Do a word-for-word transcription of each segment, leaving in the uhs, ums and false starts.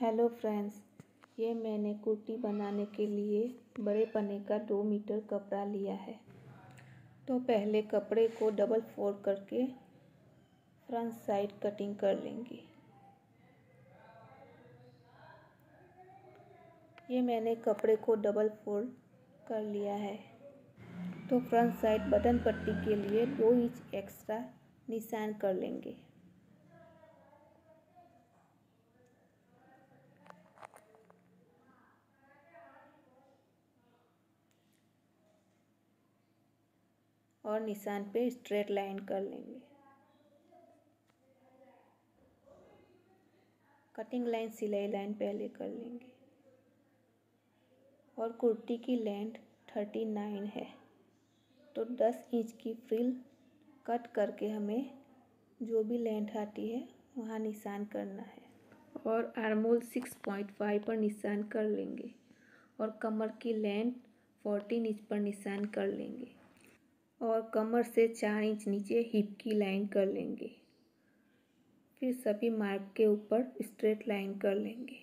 Hello friends, ये मैंने कुर्ती बनाने के लिए बड़े पने का दो मीटर कपड़ा लिया है। तो पहले कपड़े को डबल फोल्ड करके फ्रंट साइड कटिंग कर लेंगे। ये मैंने कपड़े को डबल फोल्ड कर लिया है। तो फ्रंट साइड बटन पट्टी के लिए दो इंच एक्स्ट्रा निशान कर लेंगे। और निशान पे स्ट्रेट लाइन कर लेंगे। कटिंग लाइन सिलाई लाइन पहले कर लेंगे। और कुर्ती की लेंथ उनतालीस है, तो दस इंच की फ्रिल कट करके हमें जो भी लेंथ आती है वहाँ निशान करना है। और आर्म होल छह पॉइंट पाँच पर निशान कर लेंगे। और कमर की लेंथ चौदह इंच पर निशान कर लेंगे। और कमर से चार इंच नीचे हिप की लाइन कर लेंगे। फिर सभी मार्क के ऊपर स्ट्रेट लाइन कर लेंगे।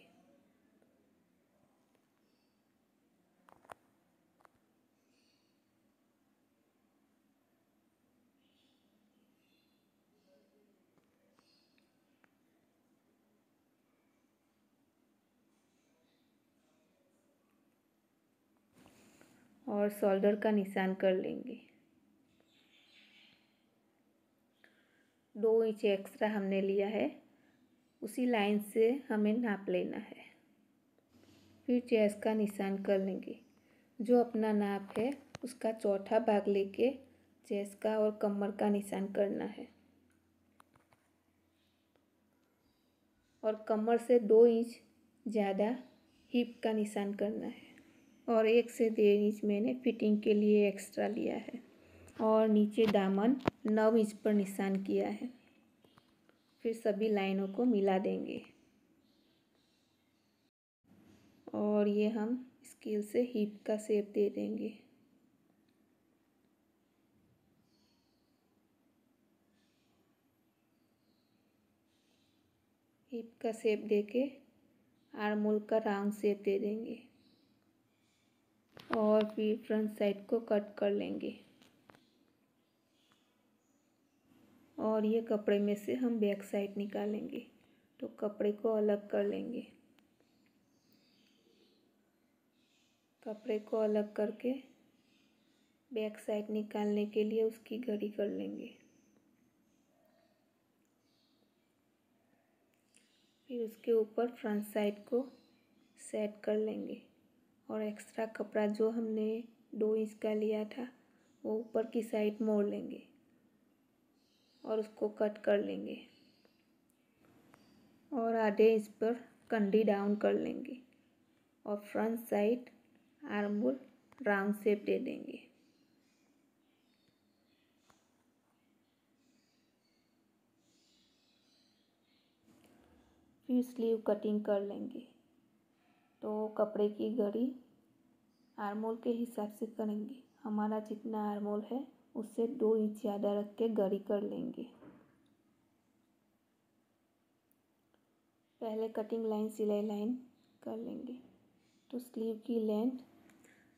और शोल्डर का निशान कर लेंगे। दो इंच एक्स्ट्रा हमने लिया है, उसी लाइन से हमें नाप लेना है। फिर चेस्ट का निशान कर लेंगे। जो अपना नाप है उसका चौथा भाग लेके चेस्ट का और कमर का निशान करना है। और कमर से दो इंच ज़्यादा हिप का निशान करना है। और एक से डेढ़ इंच मैंने फिटिंग के लिए एक्स्ट्रा लिया है। और नीचे दामन नौ इंच पर निशान किया है। फिर सभी लाइनों को मिला देंगे। और ये हम स्केल से हिप का शेप दे देंगे। हिप का शेप देके आर्म होल का राउंड शेप दे देंगे। और फिर फ्रंट साइड को कट कर लेंगे। और ये कपड़े में से हम बैक साइड निकालेंगे। तो कपड़े को अलग कर लेंगे। कपड़े को अलग करके बैक साइड निकालने के लिए उसकी घड़ी कर लेंगे। फिर उसके ऊपर फ्रंट साइड को सेट कर लेंगे। और एक्स्ट्रा कपड़ा जो हमने दो इंच का लिया था वो ऊपर की साइड मोड़ लेंगे। और उसको कट कर लेंगे। और आधे इंच पर कंडी डाउन कर लेंगे। और front side arm hole round shape दे देंगे। फिर स्लीव कटिंग कर लेंगे। तो कपड़े की घड़ी आर्म होल के हिसाब से करेंगे। हमारा जितना आर्म होल है उससे दो इंच ज़्यादा रख के घड़ी कर लेंगे। पहले कटिंग लाइन सिलाई लाइन कर लेंगे। तो स्लीव की लेंथ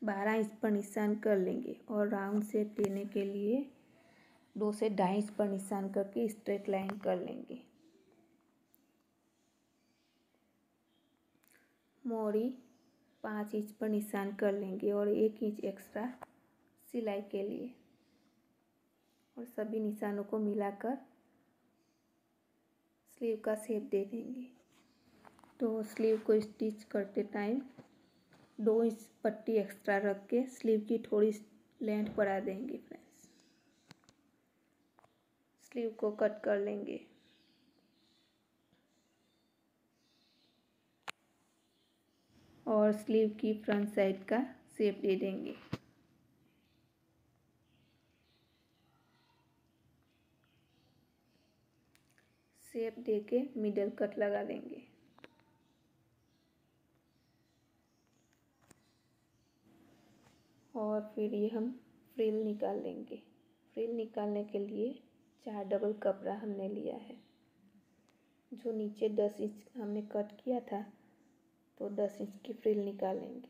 बारह इंच पर निशान कर लेंगे। और राउंड शेप देने के लिए दो से ढाई इंच पर निशान करके स्ट्रेट लाइन कर लेंगे। मोरी पाँच इंच पर निशान कर लेंगे। और एक इंच एक्स्ट्रा सिलाई के लिए। और सभी निशानों को मिलाकर स्लीव का शेप दे देंगे। तो स्लीव को स्टिच करते टाइम दो इंच पट्टी एक्स्ट्रा रख के स्लीव की थोड़ी लेंथ बढ़ा देंगे। फ्रेंड्स, स्लीव को कट कर लेंगे। और स्लीव की फ्रंट साइड का शेप दे देंगे। शेप देके मिडल कट लगा देंगे। और फिर ये हम फ्रिल निकाल लेंगे। फ्रिल निकालने के लिए चार डबल कपड़ा हमने लिया है। जो नीचे दस इंच हमने कट किया था तो दस इंच की फ्रिल निकालेंगे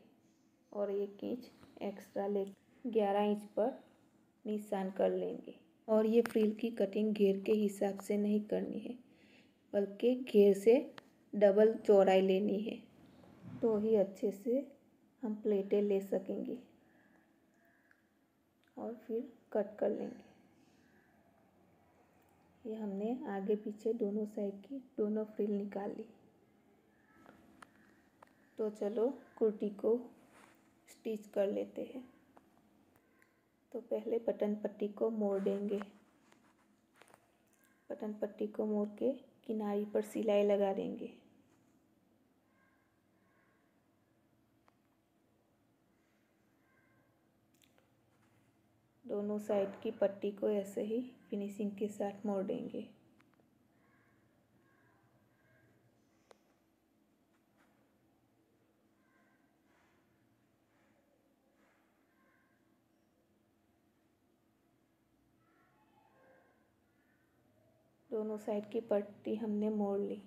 और एक इंच एक्स्ट्रा ले ग्यारह इंच पर निशान कर लेंगे। और ये फ्रिल की कटिंग घेर के हिसाब से नहीं करनी है, बल्कि घेर से डबल चौड़ाई लेनी है, तो ही अच्छे से हम प्लेटें ले सकेंगे और फिर कट कर लेंगे। ये हमने आगे पीछे दोनों साइड की दोनों फ्रिल निकाल ली। तो चलो कुर्ती को स्टिच कर लेते हैं। तो पहले बटन पट्टी को मोड़ देंगे। बटन पट्टी को मोड़ के किनारी पर सिलाई लगा देंगे। दोनों साइड की पट्टी को ऐसे ही फिनिशिंग के साथ मोड़ देंगे। दोनों साइड की पट्टी हमने मोड़ ली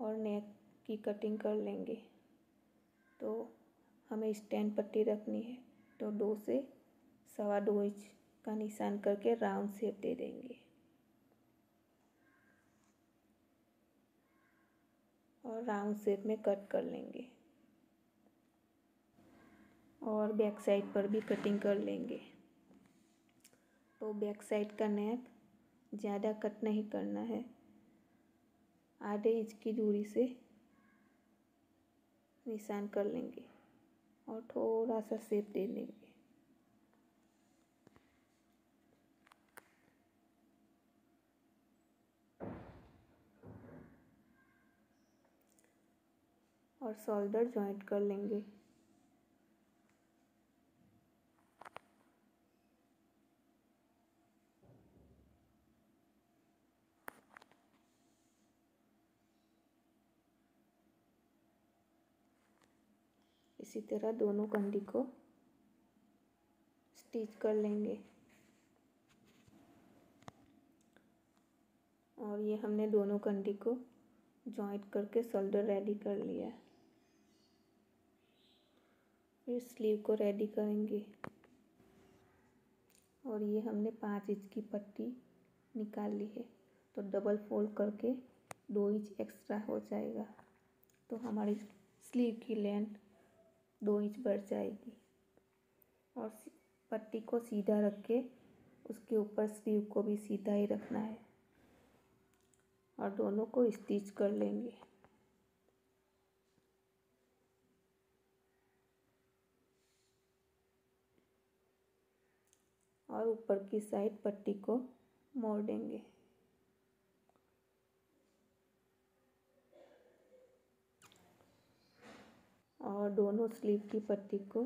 और नेक की कटिंग कर लेंगे। तो हमें स्टैंड पट्टी रखनी है, तो दो से सवा दो इंच का निशान करके राउंड शेप दे देंगे और राउंड शेप में कट कर लेंगे और बैक साइड पर भी कटिंग कर लेंगे। तो बैक साइड का नेक ज़्यादा कट नहीं करना है, आधे इंच की दूरी से निशान कर लेंगे और थोड़ा सा शेप दे देंगे। और शोल्डर जॉइंट कर लेंगे। इसी तरह दोनों कंडी को स्टिच कर लेंगे। और ये हमने दोनों कंडी को जॉइंट करके शोल्डर रेडी कर लिया। फिर स्लीव को रेडी करेंगे। और ये हमने पाँच इंच की पट्टी निकाल ली है, तो डबल फोल्ड करके दो इंच एक्स्ट्रा हो जाएगा, तो हमारी स्लीव की लेंथ दो इंच बढ़ जाएगी। और पट्टी को सीधा रख के उसके ऊपर स्लीव को भी सीधा ही रखना है और दोनों को स्टिच कर लेंगे। और ऊपर की साइड पट्टी को मोड़ देंगे। और दोनों स्लीव की पट्टी को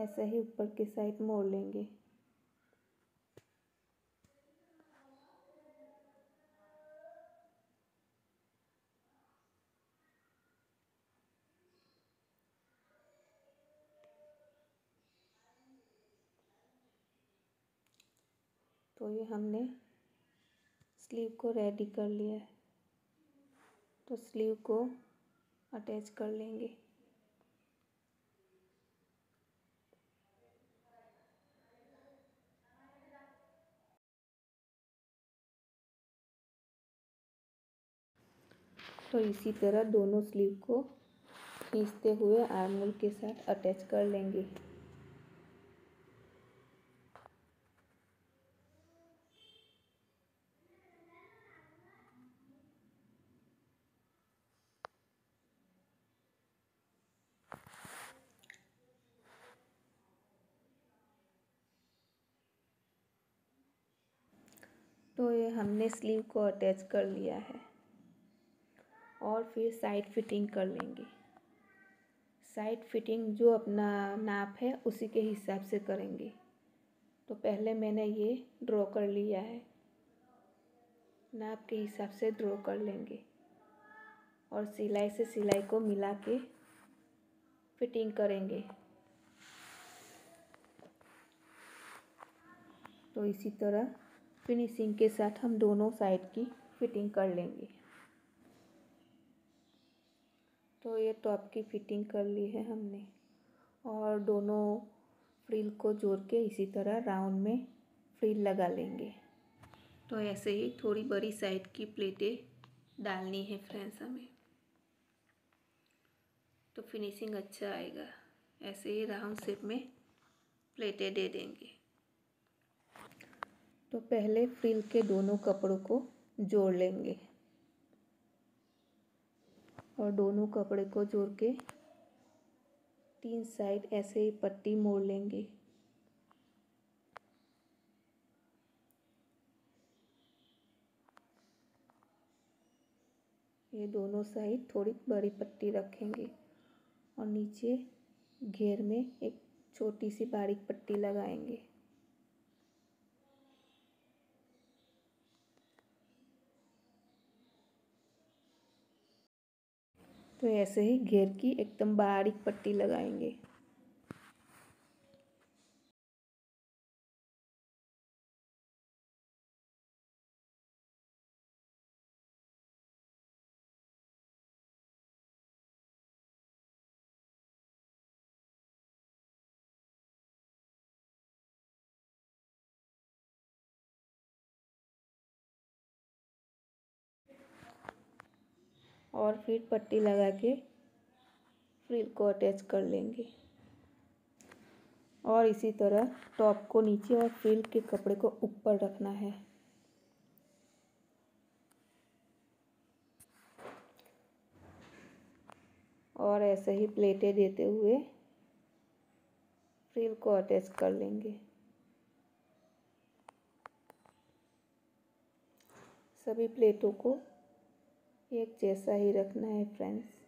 ऐसे ही ऊपर की साइड मोड़ लेंगे। तो ये हमने स्लीव को रेडी कर लिया है, तो स्लीव को अटैच कर लेंगे। तो इसी तरह दोनों स्लीव को खींचते हुए आर्म होल के साथ अटैच कर लेंगे। तो ये हमने स्लीव को अटैच कर लिया है और फिर साइड फिटिंग कर लेंगे। साइड फिटिंग जो अपना नाप है उसी के हिसाब से करेंगे। तो पहले मैंने ये ड्रॉ कर लिया है, नाप के हिसाब से ड्रॉ कर लेंगे और सिलाई से सिलाई को मिला के फिटिंग करेंगे। तो इसी तरह फिनिशिंग के साथ हम दोनों साइड की फिटिंग कर लेंगे। तो ये टॉप की फिटिंग कर ली है हमने और दोनों फ्रिल को जोड़ के इसी तरह राउंड में फ्रिल लगा लेंगे। तो ऐसे ही थोड़ी बड़ी साइड की प्लेटें डालनी है फ्रेंड्स हमें, तो फिनिशिंग अच्छा आएगा। ऐसे ही राउंड शेप में प्लेटें दे देंगे। तो पहले फ्रिल के दोनों कपड़ों को जोड़ लेंगे और दोनों कपड़े को जोड़ के तीन साइड ऐसे ही पट्टी मोड़ लेंगे। ये दोनों साइड थोड़ी बड़ी पट्टी रखेंगे और नीचे घेर में एक छोटी सी बारीक पट्टी लगाएंगे। तो ऐसे ही घेर की एकदम बारीक पट्टी लगाएंगे। और फिर पट्टी लगा के फ्रिल को अटैच कर लेंगे और इसी तरह टॉप को नीचे और फ्रिल के कपड़े को ऊपर रखना है। और ऐसे ही प्लेटें देते हुए फ्रिल को अटैच कर लेंगे। सभी प्लेटों को एक जैसा ही रखना है फ्रेंड्स।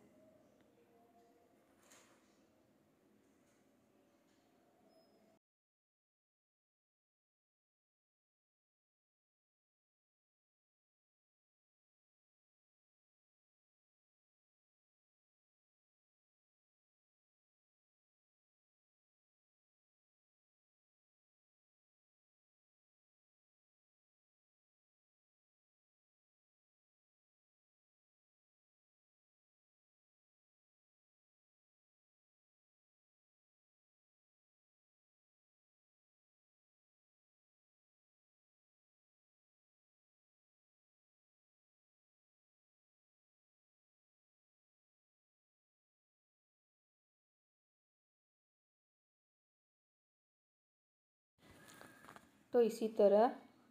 तो इसी तरह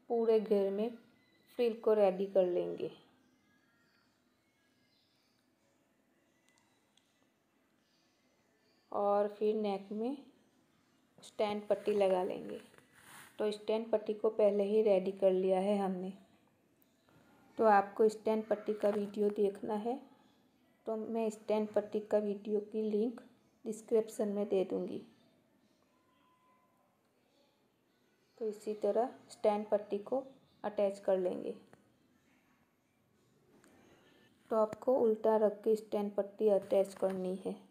पूरे घेर में फ्रिल को रेडी कर लेंगे। और फिर नेक में स्टैंड पट्टी लगा लेंगे। तो स्टैंड पट्टी को पहले ही रेडी कर लिया है हमने। तो आपको स्टैंड पट्टी का वीडियो देखना है तो मैं स्टैंड पट्टी का वीडियो की लिंक डिस्क्रिप्शन में दे दूँगी। तो इसी तरह स्टैंड पट्टी को अटैच कर लेंगे। टॉप को उल्टा रख के स्टैंड पट्टी अटैच करनी है।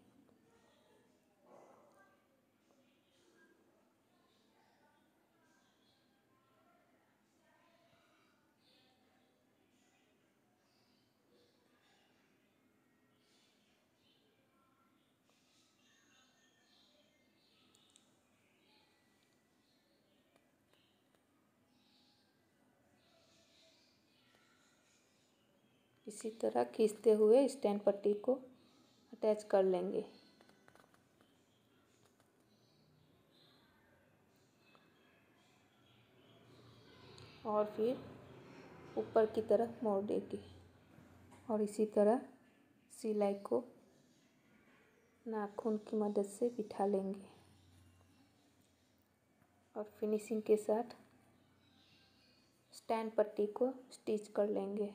इसी तरह खींचते हुए स्टैंड पट्टी को अटैच कर लेंगे। और फिर ऊपर की तरफ मोड़ देंगे और इसी तरह सिलाई को नाखून की मदद से बिठा लेंगे और फिनिशिंग के साथ स्टैंड पट्टी को स्टिच कर लेंगे।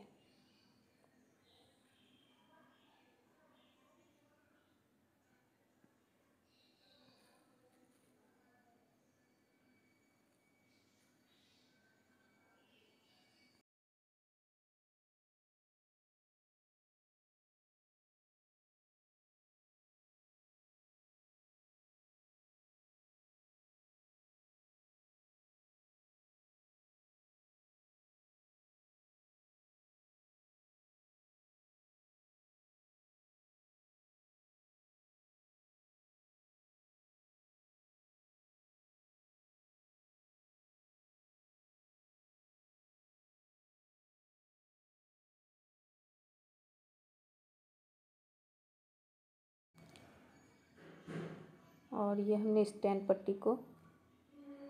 और ये हमने स्टैंड पट्टी को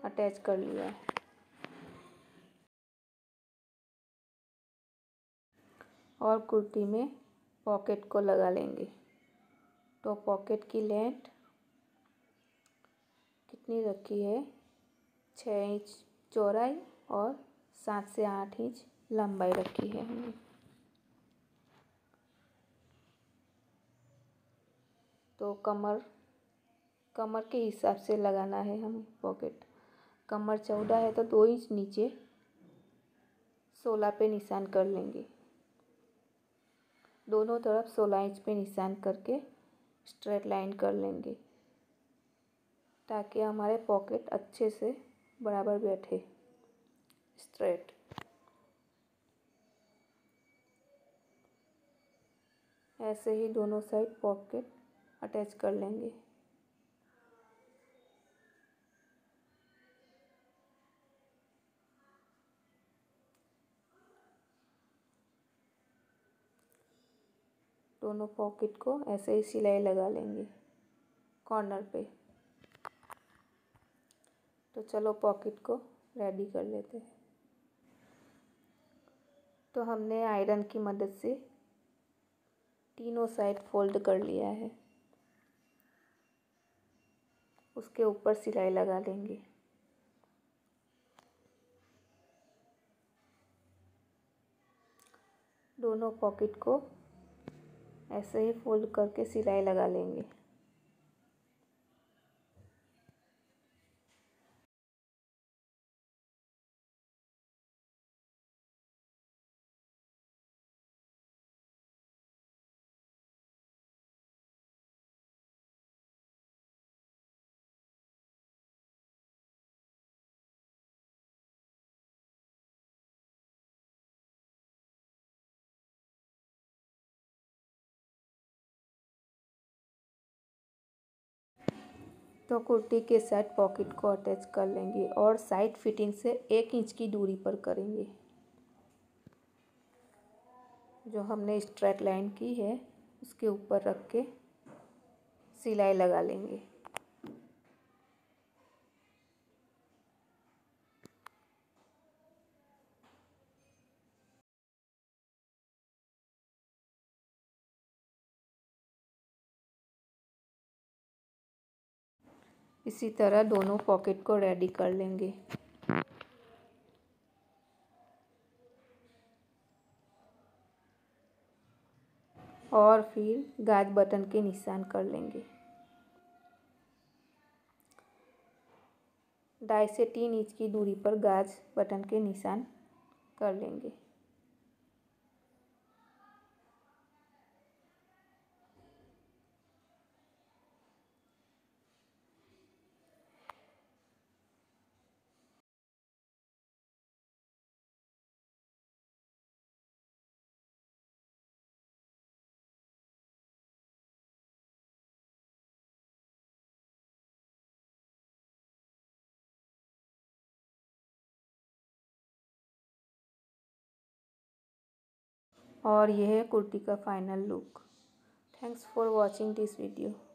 अटैच कर लिया है। और कुर्ती में पॉकेट को लगा लेंगे। तो पॉकेट की लेंथ कितनी रखी है, छः इंच चौड़ाई और सात से आठ इंच लंबाई रखी है हमने। तो कमर कमर के हिसाब से लगाना है हमें पॉकेट। कमर चौदह है तो दो इंच नीचे सोलह पे निशान कर लेंगे। दोनों तरफ सोलह इंच पे निशान करके स्ट्रेट लाइन कर लेंगे ताकि हमारे पॉकेट अच्छे से बराबर बैठे स्ट्रेट। ऐसे ही दोनों साइड पॉकेट अटैच कर लेंगे। दोनों पॉकेट को ऐसे ही सिलाई लगा लेंगे कॉर्नर पे। तो चलो पॉकेट को रेडी कर लेते हैं। तो हमने आयरन की मदद से तीनों साइड फोल्ड कर लिया है। उसके ऊपर सिलाई लगा लेंगे। दोनों पॉकेट को ऐसे ही फोल्ड करके सिलाई लगा लेंगे। तो कुर्ती के साइड पॉकेट को अटैच कर लेंगे और साइड फिटिंग से एक इंच की दूरी पर करेंगे। जो हमने स्ट्रेट लाइन की है उसके ऊपर रख के सिलाई लगा लेंगे। इसी तरह दोनों पॉकेट को रेडी कर लेंगे। और फिर गाज बटन के निशान कर लेंगे। ढाई से तीन इंच की दूरी पर गाज बटन के निशान कर लेंगे। और यह है कुर्ती का final look. Thanks for watching this video.